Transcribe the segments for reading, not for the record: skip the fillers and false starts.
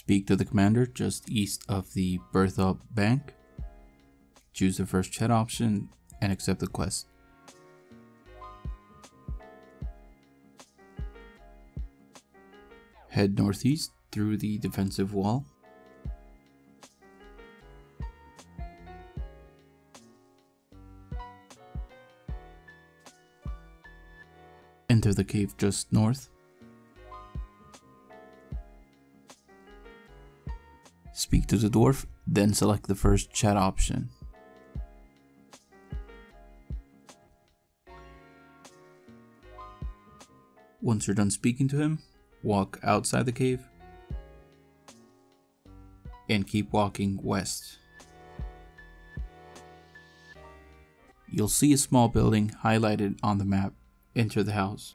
Speak to the commander just east of the Burthorpe Bank. Choose the first chat option and accept the quest. Head northeast through the defensive wall. Enter the cave just north. Speak to the dwarf, then select the first chat option. Once you're done speaking to him, walk outside the cave and keep walking west. You'll see a small building highlighted on the map. Enter the house.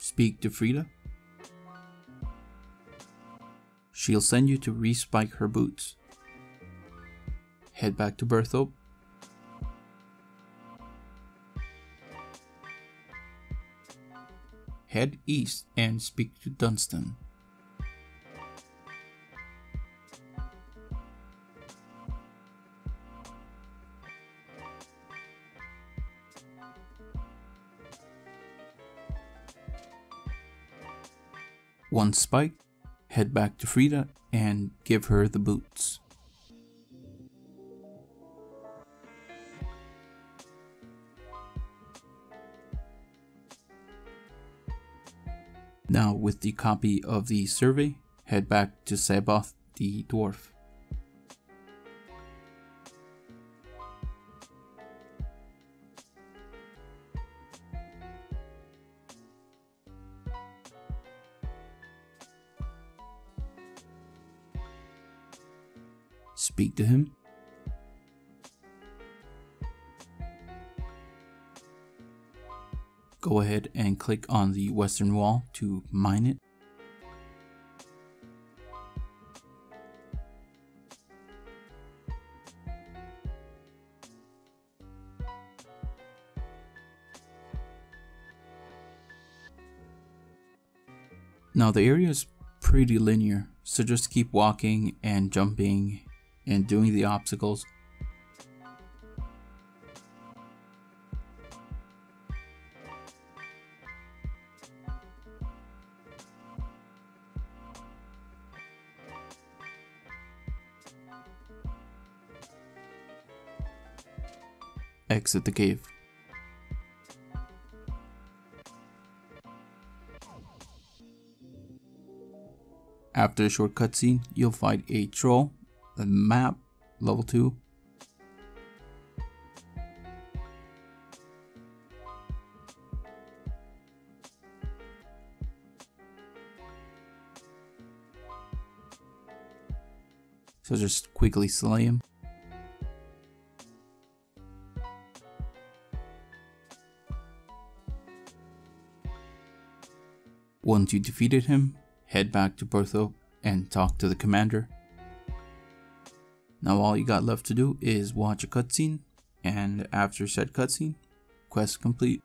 Speak to Frida. She'll send you to respike her boots. Head back to Burthorpe. Head east and speak to Dunstan. Once spiked, head back to Frida and give her the boots. Now with the copy of the survey, head back to Sabath the dwarf. Speak to him. Go ahead and click on the western wall to mine it. Now the area is pretty linear, so just keep walking and jumping and doing the obstacles. Exit the cave. After a short cutscene, you'll fight a troll. The map, level 2. So just quickly slay him. Once you defeated him, head back to Burthorpe and talk to the commander. Now all you got left to do is watch a cutscene, and after said cutscene, quest complete.